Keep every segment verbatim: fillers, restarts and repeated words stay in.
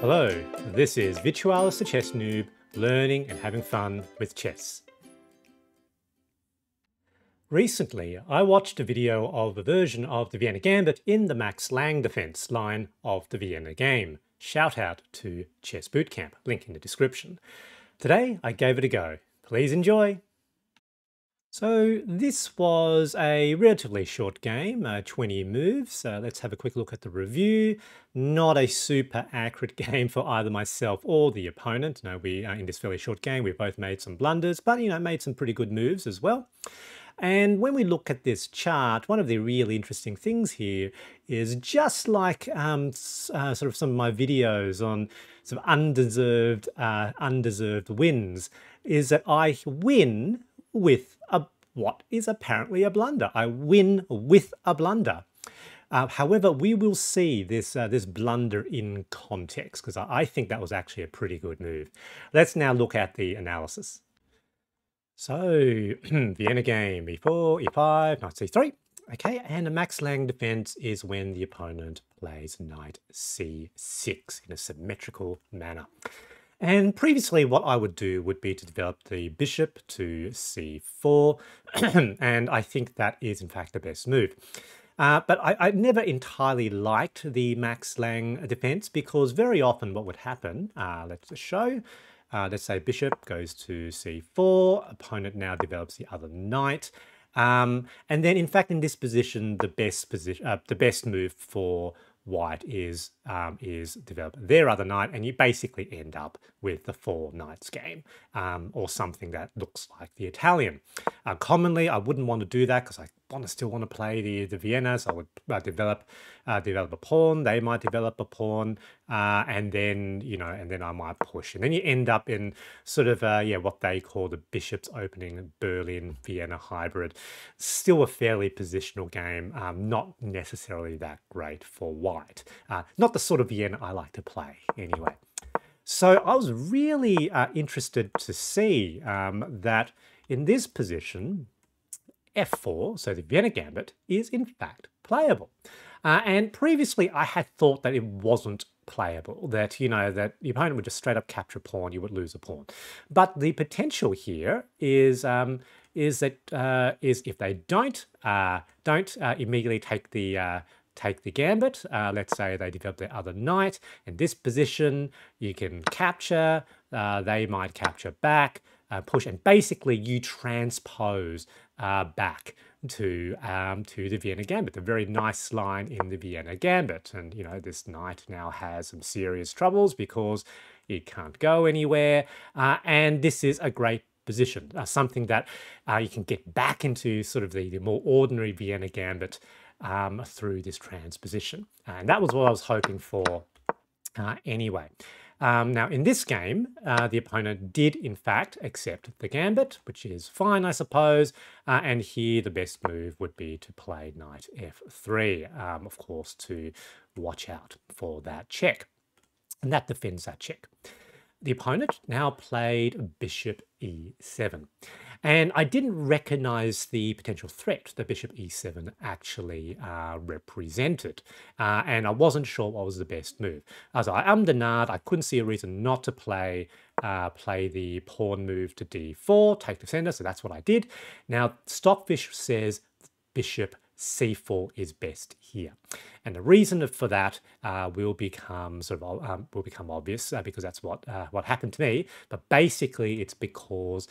Hello, this is Vitualis the Chess Noob, learning and having fun with chess. Recently, I watched a video of a version of the Vienna Gambit in the Max Lange Defense line of the Vienna Game. Shout out to Chess Bootcamp, link in the description. Today, I gave it a go. Please enjoy! So this was a relatively short game, uh, twenty moves. Uh, let's have a quick look at the review. Not a super accurate game for either myself or the opponent. No, we uh, in this fairly short game, we both made some blunders, but you know, made some pretty good moves as well. And when we look at this chart, one of the really interesting things here is just like um, uh, sort of some of my videos on some undeserved, uh, undeserved wins, is that I win with a, what is apparently a blunder. I win with a blunder. Uh, however, we will see this, uh, this blunder in context, because I, I think that was actually a pretty good move. Let's now look at the analysis. So, Vienna game, e four, e five, knight c three. Okay, and a Max Lange defense is when the opponent plays knight c six in a symmetrical manner. And previously what I would do would be to develop the bishop to c four, and I think that is in fact the best move. Uh, but I, I never entirely liked the Max Lange defense, because very often what would happen, uh, let's show, uh, let's say bishop goes to c four, opponent now develops the other knight, um, and then in fact in this position the best, position, uh, the best move for White is um, is develop their other knight, and you basically end up with the four knights game, um, or something that looks like the Italian. Uh, commonly, I wouldn't want to do that because I want to still want to play the the Vienna. So I would uh, develop uh, develop a pawn. They might develop a pawn, uh, and then you know, and then I might push, and then you end up in sort of uh, yeah, what they call the bishop's opening Berlin Vienna hybrid. Still a fairly positional game, um, not necessarily that great for White. Uh, not the sort of Vienna I like to play, anyway. So I was really uh, interested to see um, that in this position, f four, so the Vienna Gambit, is in fact playable. Uh, and previously I had thought that it wasn't playable, that, you know, that the opponent would just straight up capture a pawn, you would lose a pawn. But the potential here is... Um, is that uh, is if they don't, uh, don't uh, immediately take the... Uh, take the gambit, uh, let's say they develop their other knight, in this position you can capture, uh, they might capture back, uh, push, and basically you transpose uh, back to um, to the Vienna Gambit, the very nice line in the Vienna Gambit. And you know, this knight now has some serious troubles because it can't go anywhere, uh, and this is a great position, uh, something that uh, you can get back into sort of the, the more ordinary Vienna Gambit Um, through this transposition. And that was what I was hoping for uh, anyway. Um, now in this game, uh, the opponent did in fact accept the gambit, which is fine, I suppose. Uh, and here the best move would be to play knight f three, um, of course, to watch out for that check. And that defends that check. The opponent now played bishop e seven. And I didn't recognize the potential threat that bishop e seven actually uh, represented. Uh, and I wasn't sure what was the best move. As I am denied, I couldn't see a reason not to play uh, play the pawn move to d four, take the center, so that's what I did. Now, Stockfish says bishop c four is best here, and the reason for that uh, will become sort of um, will become obvious, uh, because that's what uh, what happened to me. But basically, it's because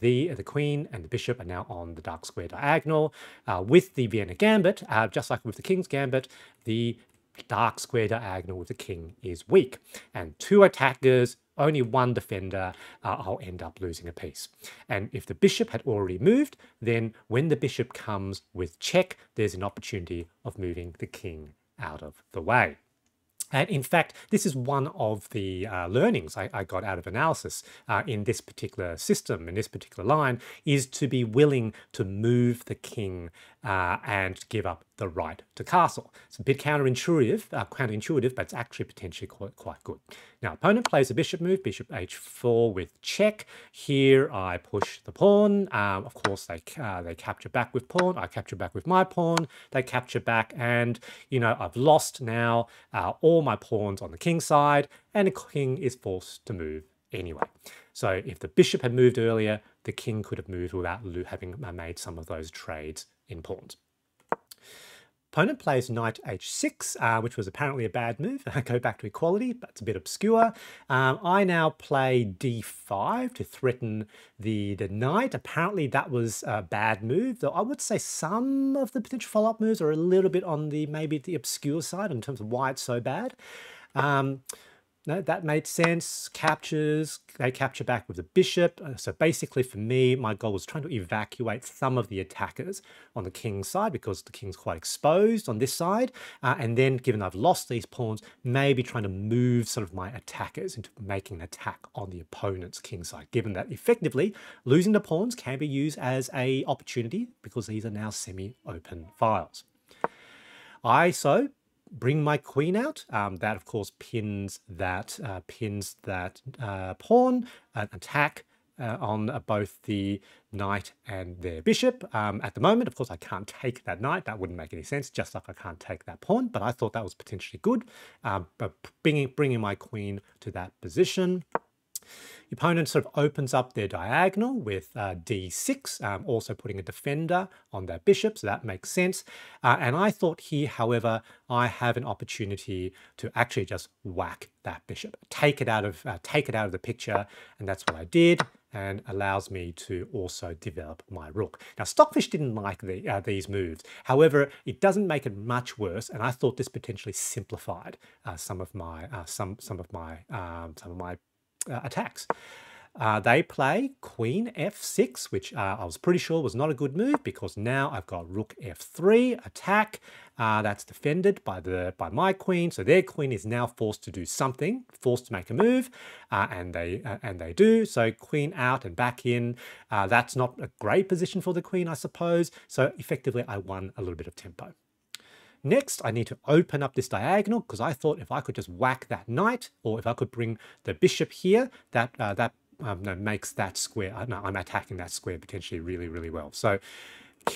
the the queen and the bishop are now on the dark square diagonal. Uh, with the Vienna Gambit, uh, just like with the King's Gambit, the dark square diagonal with the king is weak, and two attackers, only one defender, uh, I'll end up losing a piece. And if the bishop had already moved, then when the bishop comes with check, there's an opportunity of moving the king out of the way. And in fact, this is one of the uh, learnings I, I got out of analysis uh, in this particular system, in this particular line, is to be willing to move the king uh, and give up the right to castle. It's a bit counterintuitive, uh, counterintuitive, but it's actually potentially quite, quite good. Now, opponent plays a bishop move, bishop h four with check. Here I push the pawn. Um, of course, they uh, they capture back with pawn. I capture back with my pawn. They capture back, and you know I've lost now uh, all my pawns on the king side, and the king is forced to move anyway. So if the bishop had moved earlier, the king could have moved without having made some of those trades in pawns. Opponent plays knight h six, uh, which was apparently a bad move. Go back to equality, but it's a bit obscure. Um, I now play d five to threaten the, the knight. Apparently that was a bad move, though I would say some of the potential follow-up moves are a little bit on the maybe the obscure side in terms of why it's so bad. Um, No, that made sense. Captures, they capture back with the bishop. So basically for me, my goal was trying to evacuate some of the attackers on the king's side because the king's quite exposed on this side. Uh, and then given I've lost these pawns, maybe trying to move sort of my attackers into making an attack on the opponent's king's side, given that effectively losing the pawns can be used as an opportunity because these are now semi-open files. I, so... bring my queen out. Um, that of course pins that uh, pins that uh, pawn an attack uh, on uh, both the knight and their bishop. Um, at the moment, of course, I can't take that knight. That wouldn't make any sense. Just like I can't take that pawn. But I thought that was potentially good. Um, but bringing bringing my queen to that position. The opponent sort of opens up their diagonal with uh, d six, um, also putting a defender on their bishop, so that makes sense. Uh, and I thought here, however, I have an opportunity to actually just whack that bishop, take it out of uh, take it out of the picture, and that's what I did, and allows me to also develop my rook. Now, Stockfish didn't like the, uh, these moves. However, it doesn't make it much worse, and I thought this potentially simplified uh, some of my uh, some some of my um, some of my Uh, attacks. Uh, they play queen f six, which uh, I was pretty sure was not a good move because now I've got rook f three attack. Uh, that's defended by the by my queen, so their queen is now forced to do something, forced to make a move, uh, and they uh, and they do. So queen out and back in. Uh, that's not a great position for the queen, I suppose. So effectively, I won a little bit of tempo. Next, I need to open up this diagonal because I thought if I could just whack that knight, or if I could bring the bishop here, that uh, that um, no, makes that square. I know, I'm attacking that square potentially really, really well. So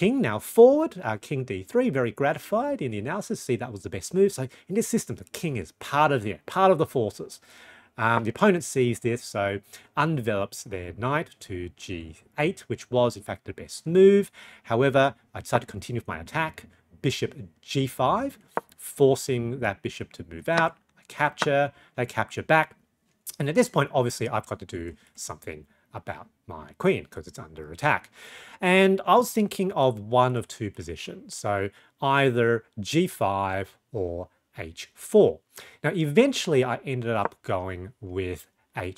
king now forward, uh, king d three, very gratified in the analysis. See, that was the best move. So in this system, the king is part of the, part of the forces. Um, the opponent sees this, so undevelops their knight to g eight, which was, in fact, the best move. However, I decided to continue with my attack. Bishop g five, forcing that bishop to move out. I capture, they capture back. And at this point, obviously, I've got to do something about my queen because it's under attack. And I was thinking of one of two positions. So either g five or h four. Now, eventually, I ended up going with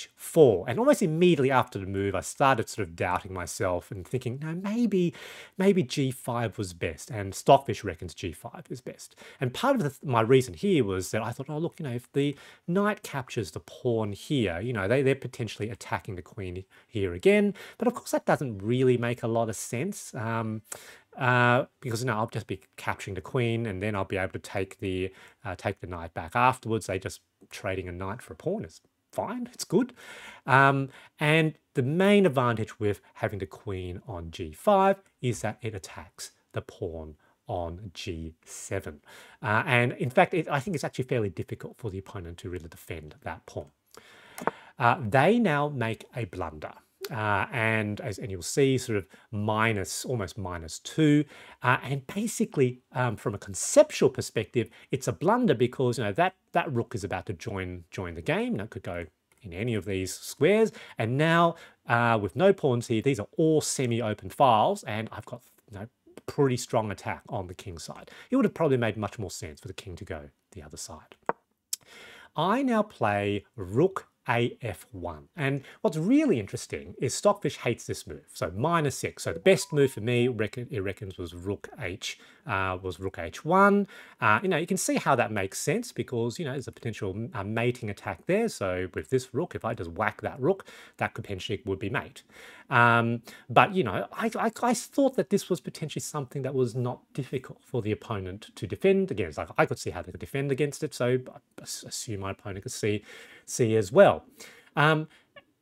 h four, and almost immediately after the move I started sort of doubting myself and thinking, no, maybe maybe g five was best, and Stockfish reckons g five is best. And part of the, my reason here was that I thought, oh look, you know, if the knight captures the pawn here, you know, they, they're potentially attacking the queen here again, but of course that doesn't really make a lot of sense. Um, Uh, because you know, I'll just be capturing the queen, and then I'll be able to take the uh, take the knight back afterwards. They just trading a knight for a pawn is fine. It's good. Um, and the main advantage with having the queen on g five is that it attacks the pawn on g seven. Uh, and in fact, it, I think it's actually fairly difficult for the opponent to really defend that pawn. Uh, they now make a blunder. Uh, and as and you'll see, sort of minus, almost minus two. Uh, and basically, um, from a conceptual perspective, it's a blunder because, you know, that that rook is about to join join the game. Now it could go in any of these squares. And now, uh, with no pawns here, these are all semi-open files, and I've got, you know, pretty strong attack on the king side. It would have probably made much more sense for the king to go the other side. I now play rook a f one, and what's really interesting is Stockfish hates this move, so minus six. So the best move for me, reckon, it reckons, was rook h uh, was rook h one. Uh, you know, you can see how that makes sense because, you know, there's a potential uh, mating attack there. So with this rook, if I just whack that rook, that could potentially would be mate. Um, but you know, I, I I thought that this was potentially something that was not difficult for the opponent to defend against. Like I could see how they could defend against it, so I assume my opponent could see see as well. Um,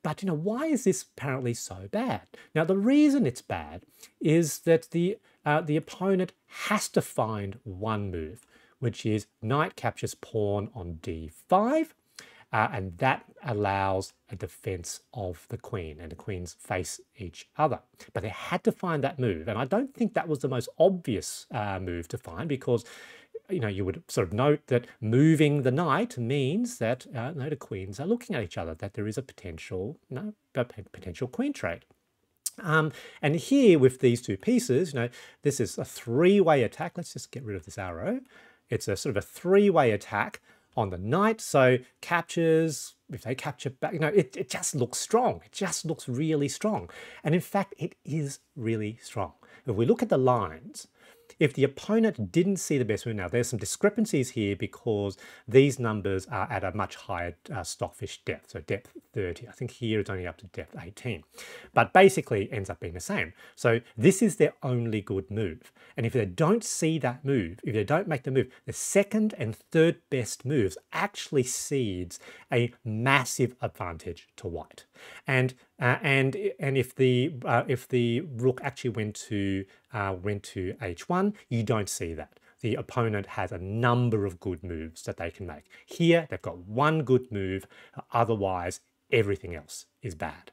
but, you know, why is this apparently so bad? Now, the reason it's bad is that the, uh, the opponent has to find one move, which is knight captures pawn on d five, uh, and that allows a defense of the queen, and the queens face each other. But they had to find that move, and I don't think that was the most obvious uh, move to find, because, you know, you would sort of note that moving the knight means that uh, no, the queens are looking at each other, that there is a potential, you know, a potential queen trade. Um, and here with these two pieces, you know, this is a three-way attack. Let's just get rid of this arrow. It's a sort of a three-way attack on the knight. So captures, if they capture back, you know, it, it just looks strong. It just looks really strong. And in fact, it is really strong. If we look at the lines, if the opponent didn't see the best move, now there's some discrepancies here because these numbers are at a much higher uh, Stockfish depth, so depth thirty. I think here it's only up to depth eighteen, but basically it ends up being the same. So this is their only good move. And if they don't see that move, if they don't make the move, the second and third best moves actually cedes a massive advantage to white. And Uh, and and if the uh, if the rook actually went to uh, went to h one, you don't see that. The opponent has a number of good moves that they can make. Here they've got one good move. Otherwise, everything else is bad.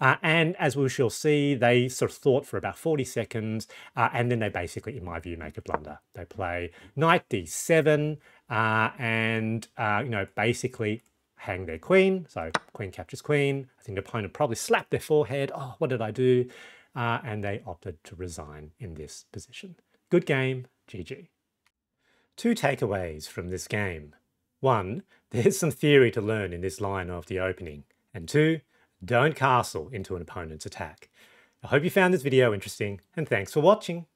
Uh, and as we shall see, they sort of thought for about forty seconds, uh, and then they basically, in my view, make a blunder. They play knight d seven, uh, and uh, you know, basically hang their queen, so queen captures queen. I think the opponent probably slapped their forehead, oh, what did I do? Uh, and they opted to resign in this position. Good game, G G. Two takeaways from this game. One, there's some theory to learn in this line of the opening. And two, don't castle into an opponent's attack. I hope you found this video interesting, and thanks for watching.